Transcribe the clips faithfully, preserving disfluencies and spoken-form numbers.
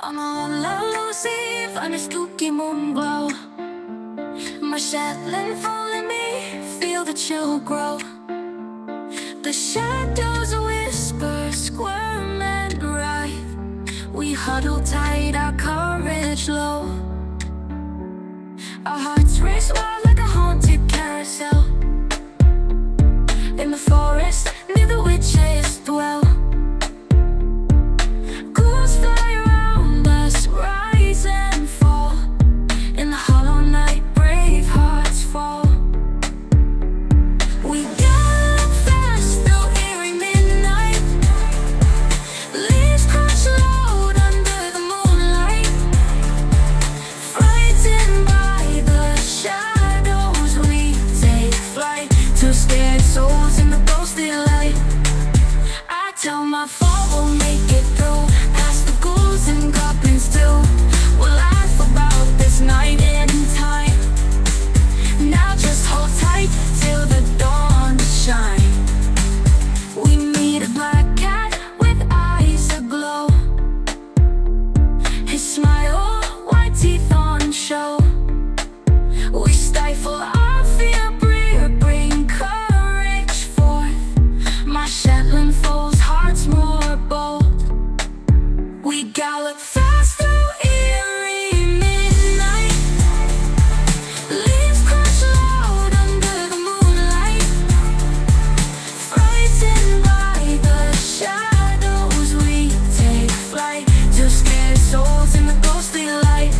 Ama lalo safe, anastuki mong glow. My Shetland following me, feel the chill grow. The shadows whisper, squirm and writhe. We huddle tight, our courage low. Our hearts race wild like a haunted carousel. In the forest, near the witches dwell. Ghouls fly around us, rise and fall. In the hollow night, brave hearts fall. We gallop fast through eerie midnight. Leaves crash loud under the moonlight. Frightened by the shadows, we take flight. Too scared souls in the ghostly light. I tell my fall we'll make it through, past the ghouls and goblins too. We'll laugh about this night in time. Now just hold tight till the dawn shine. We meet a black cat with eyes aglow. His smile, white teeth on show. We stifle our fear, bring courage forth. My Shetland foes, hearts more bold. We gallop fast through eerie midnight. Leaves crash loud under the moonlight. Frightened by the shadows, we take flight. Too scared souls in the ghostly light.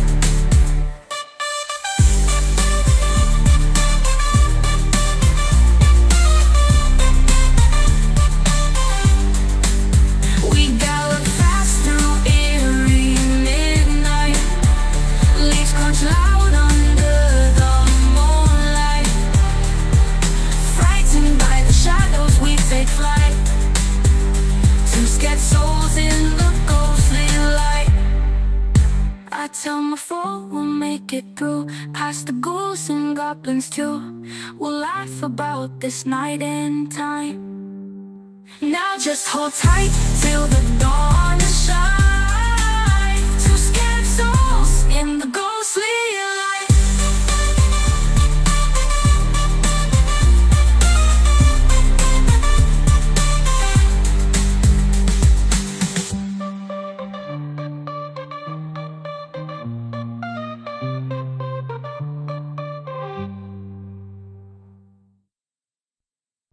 We gallop fast through eerie midnight. Leaves crunch loud under the moonlight. Frightened by the shadows, we take flight. Two scared souls in the ghostly light. I tell my foe we'll make it through, past the ghouls and goblins too. We'll laugh about this night in time. Now just hold tight till the